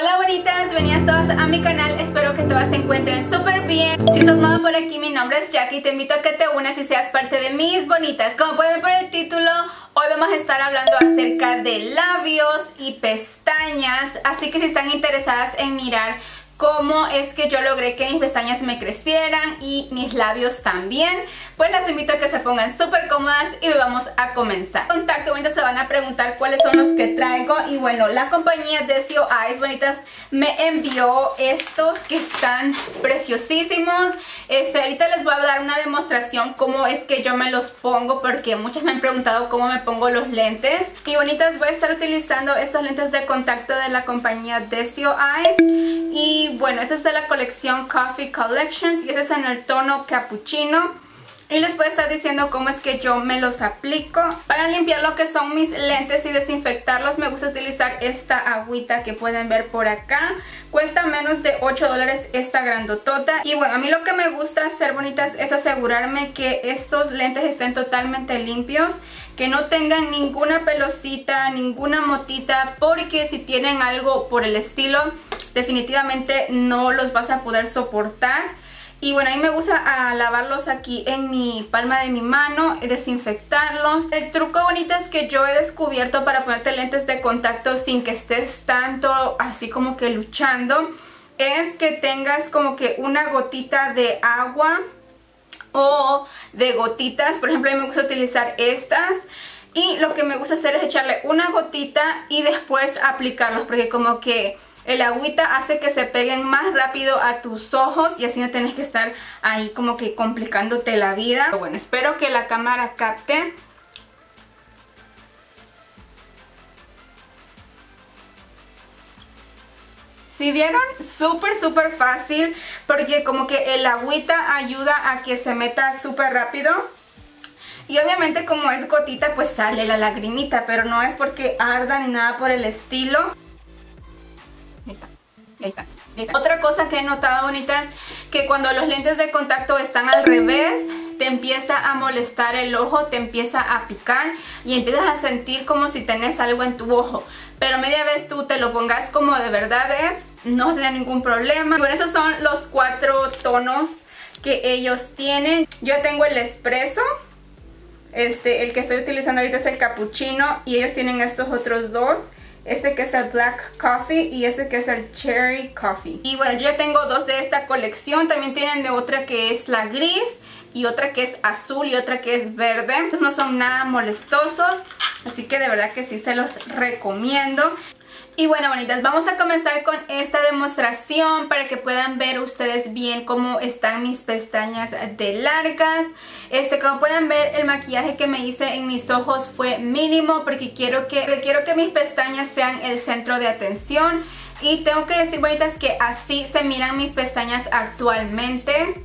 Hola bonitas, bienvenidas todas a mi canal, espero que todas se encuentren súper bien. Si sos nueva por aquí, mi nombre es Jackie, te invito a que te unas y seas parte de mis bonitas. Como pueden ver por el título, hoy vamos a estar hablando acerca de labios y pestañas, así que si están interesadas en mirar cómo es que yo logré que mis pestañas me crecieran y mis labios también, pues las invito a que se pongan súper cómodas y vamos a comenzar. Contacto, bonitas, se van a preguntar cuáles son los que traigo. Y bueno, la compañía Decio Eyes, bonitas, me envió estos que están preciosísimos. Ahorita les voy a dar una demostración cómo es que yo me los pongo, porque muchas me han preguntado cómo me pongo los lentes. Y bonitas, voy a estar utilizando estos lentes de contacto de la compañía Decio Eyes. Y bueno, esta es de la colección Coffee Collections y este es en el tono capuchino. Y les voy a estar diciendo cómo es que yo me los aplico. Para limpiar lo que son mis lentes y desinfectarlos, me gusta utilizar esta agüita que pueden ver por acá. Cuesta menos de $8 esta grandotota. Y bueno, a mí lo que me gusta hacer, bonitas, es asegurarme que estos lentes estén totalmente limpios, que no tengan ninguna pelosita, ninguna motita, porque si tienen algo por el estilo, definitivamente no los vas a poder soportar. Y bueno, a mí me gusta lavarlos aquí en mi palma de mi mano, desinfectarlos. El truco bonito es que yo he descubierto para ponerte lentes de contacto sin que estés tanto así como que luchando, es que tengas como que una gotita de agua o de gotitas. Por ejemplo, a mí me gusta utilizar estas. Y lo que me gusta hacer es echarle una gotita y después aplicarlos, porque como que el agüita hace que se peguen más rápido a tus ojos y así no tienes que estar ahí como que complicándote la vida. Pero bueno, espero que la cámara capte. ¿Sí vieron? Súper, súper fácil, porque como que el agüita ayuda a que se meta súper rápido. Y obviamente como es gotita, pues sale la lagrimita, pero no es porque arda ni nada por el estilo. Ahí está, ahí está, ahí está. Otra cosa que he notado, bonitas, que cuando los lentes de contacto están al revés, te empieza a molestar el ojo, te empieza a picar y empiezas a sentir como si tenés algo en tu ojo. Pero media vez tú te lo pongas como de verdad es, no te da ningún problema. Y bueno, estos son los 4 tonos que ellos tienen. Yo tengo el espresso, el que estoy utilizando ahorita es el capuchino, y ellos tienen estos otros dos. Este que es el Black Coffee y este que es el Cherry Coffee. Y bueno, yo tengo 2 de esta colección. También tienen de otra que es la gris y otra que es azul y otra que es verde. Pues no son nada molestosos, así que de verdad que sí se los recomiendo. Y bueno, bonitas, vamos a comenzar con esta demostración para que puedan ver ustedes bien cómo están mis pestañas de largas. Como pueden ver, el maquillaje que me hice en mis ojos fue mínimo, porque quiero que mis pestañas sean el centro de atención. Y tengo que decir, bonitas, que así se miran mis pestañas actualmente.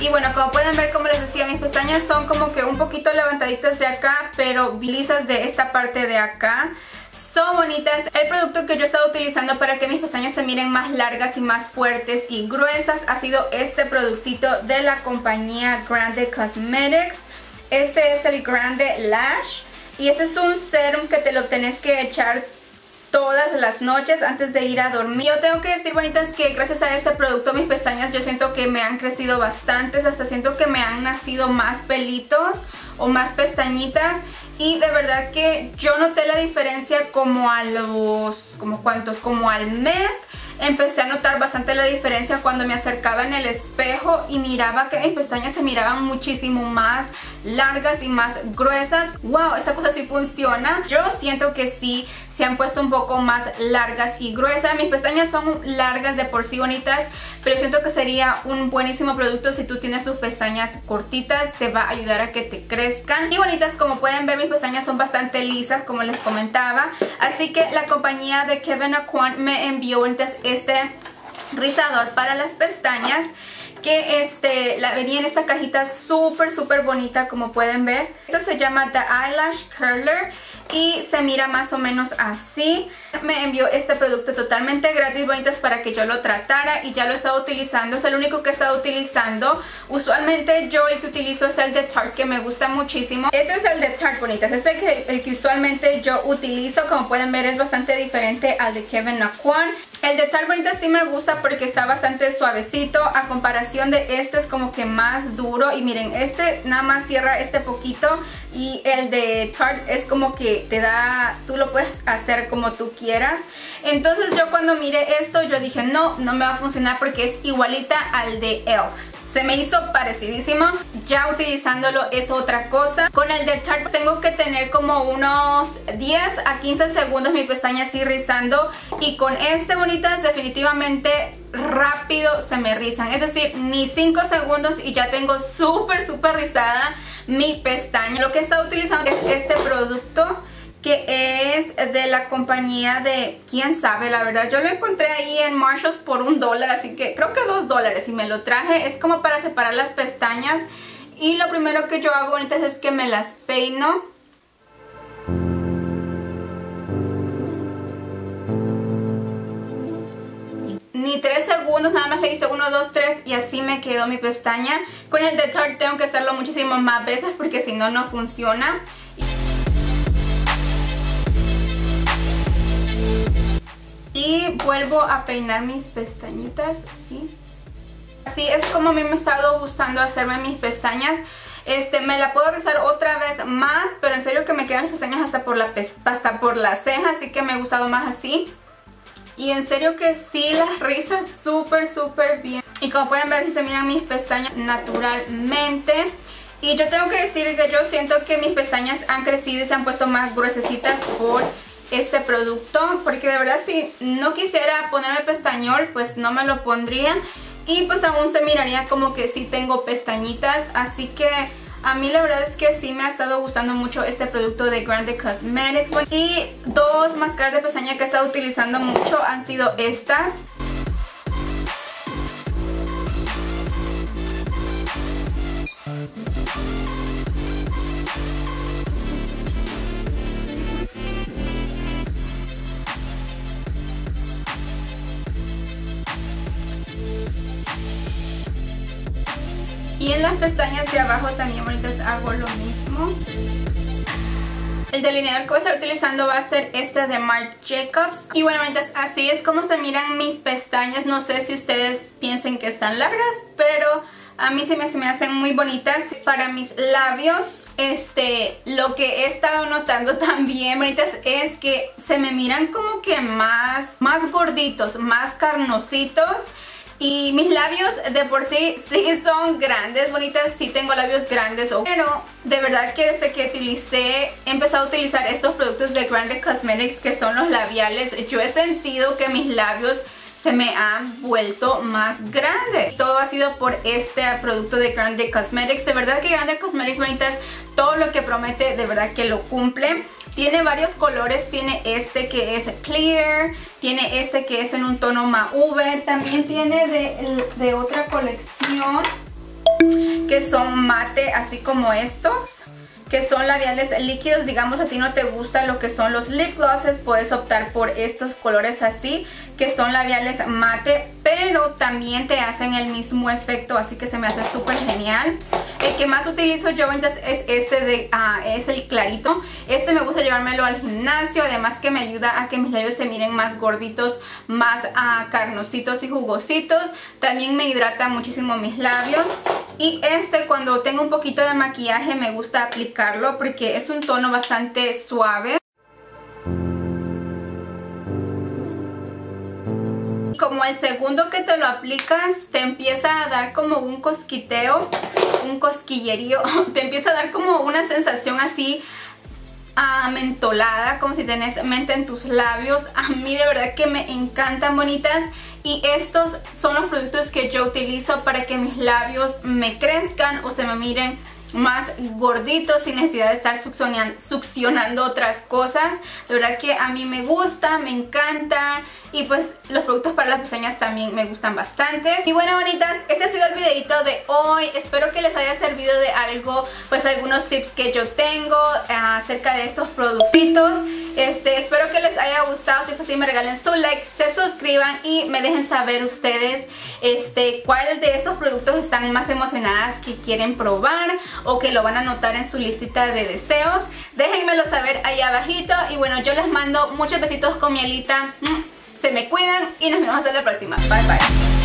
Y bueno, como pueden ver, como les decía, mis pestañas son como que un poquito levantaditas de acá, pero lisas de esta parte de acá. Son bonitas. El producto que yo he estado utilizando para que mis pestañas se miren más largas y más fuertes y gruesas ha sido este productito de la compañía Grande Cosmetics. Este es el Grande Lash y este es un serum que te lo tenés que echar todas las noches antes de ir a dormir. Yo tengo que decir, bonitas, que gracias a este producto mis pestañas yo siento que me han crecido bastantes, hasta siento que me han nacido más pelitos o más pestañitas, y de verdad que yo noté la diferencia como al mes. Empecé a notar bastante la diferencia cuando me acercaba en el espejo y miraba que mis pestañas se miraban muchísimo más largas y más gruesas. ¡Wow! Esta cosa sí funciona. Yo siento que sí se han puesto un poco más largas y gruesas. Mis pestañas son largas de por sí, bonitas, pero siento que sería un buenísimo producto si tú tienes tus pestañas cortitas. Te va a ayudar a que te crezcan. Y bonitas, como pueden ver, mis pestañas son bastante lisas, como les comentaba. Así que la compañía de Kevyn Aucoin me envió, bonitas, este rizador para las pestañas, que la venía en esta cajita súper, súper bonita, como pueden ver. Esta se llama The Eyelash Curler y se mira más o menos así. Me envió este producto totalmente gratis, bonitas, para que yo lo tratara y ya lo he estado utilizando. Es el único que he estado utilizando. Usualmente yo el que utilizo es el de Tarte, que me gusta muchísimo. Este es el de Tarte, bonitas. Este es el que usualmente yo utilizo. Como pueden ver, es bastante diferente al de Kevyn Aucoin. El de Tarte, bonitas, sí me gusta porque está bastante suavecito. A comparación de este es como que más duro. Y miren, este nada más cierra este poquito. Y el de Tarte es como que te da, tú lo puedes hacer como tú quieras. Entonces yo cuando miré esto, yo dije no me va a funcionar porque es igualita al de Elf. Se me hizo parecidísimo. Ya utilizándolo es otra cosa. Con el de Tarte tengo que tener como unos 10 a 15 segundos mi pestaña así rizando. Y con este, bonitas, definitivamente rápido se me rizan. Es decir, ni 5 segundos y ya tengo súper, súper rizada mi pestaña. Lo que he estado utilizando es este producto, que es de la compañía de quién sabe, la verdad. Yo lo encontré ahí en Marshalls por $1, así que creo que $2, y me lo traje. Es como para separar las pestañas, y lo primero que yo hago, bonitas, es que me las peino. Ni 3 segundos, nada más le hice 1, 2, 3 y así me quedó mi pestaña. Con el de Tarte tengo que hacerlo muchísimo más veces porque si no, no funciona. Y vuelvo a peinar mis pestañitas, ¿sí? Así es como a mí me ha estado gustando hacerme mis pestañas. Me la puedo rizar otra vez más, pero en serio que me quedan las pestañas hasta por la ceja, así que me ha gustado más así. Y en serio que sí, las rizas súper, súper bien. Y como pueden ver, si se miran mis pestañas naturalmente. Y yo tengo que decir que yo siento que mis pestañas han crecido y se han puesto más gruesecitas por este producto, porque de verdad si no quisiera ponerme pestañol, pues no me lo pondría, y pues aún se miraría como que sí tengo pestañitas. Así que a mí la verdad es que sí me ha estado gustando mucho este producto de Grande Cosmetics. Y dos máscaras de pestaña que he estado utilizando mucho han sido estas. Y en las pestañas de abajo también, bonitas, hago lo mismo. El delineador que voy a estar utilizando va a ser este de Marc Jacobs. Y bueno, bonitas, así es como se miran mis pestañas. No sé si ustedes piensen que están largas, pero a mí se me hacen muy bonitas. Para mis labios, lo que he estado notando también, bonitas, es que se me miran como que más gorditos, más carnositos. Y mis labios de por sí, sí son grandes, bonitas, sí tengo labios grandes. Pero de verdad que desde que he empezado a utilizar estos productos de Grande Cosmetics, que son los labiales, yo he sentido que mis labios se me han vuelto más grandes. Todo ha sido por este producto de Grande Cosmetics. De verdad que Grande Cosmetics, bonitas, todo lo que promete, de verdad que lo cumple. Tiene varios colores, tiene este que es clear, tiene este que es en un tono mauve, también tiene de otra colección que son mate, así como estos, que son labiales líquidos. Digamos, a ti no te gusta lo que son los lip glosses, puedes optar por estos colores así, que son labiales mate, pero también te hacen el mismo efecto, así que se me hace súper genial. El que más utilizo yo, bonitas, es este es el clarito. Este me gusta llevármelo al gimnasio, además que me ayuda a que mis labios se miren más gorditos, más carnositos y jugositos. También me hidrata muchísimo mis labios. Y cuando tengo un poquito de maquillaje, me gusta aplicarlo porque es un tono bastante suave. Como el segundo que te lo aplicas, te empieza a dar como un cosquiteo, un cosquillerío. Te empieza a dar como una sensación así mentolada, como si tenés menta en tus labios. A mí de verdad que me encantan, bonitas. Y estos son los productos que yo utilizo para que mis labios me crezcan o se me miren más gordito, sin necesidad de estar succionando otras cosas. De verdad que a mí me gusta, me encanta, y pues los productos para las pestañas también me gustan bastante. Y bueno, bonitas, este ha sido el videito de hoy. Espero que les haya servido de algo, pues algunos tips que yo tengo acerca de estos productitos. Espero que les haya gustado. Si fue así, me regalen su like, se suscriban y me dejen saber ustedes cuál de estos productos están más emocionadas que quieren probar o que lo van a anotar en su listita de deseos. Déjenmelo saber ahí abajito. Y bueno, yo les mando muchos besitos con mielita. Se me cuidan y nos vemos en la próxima. Bye bye.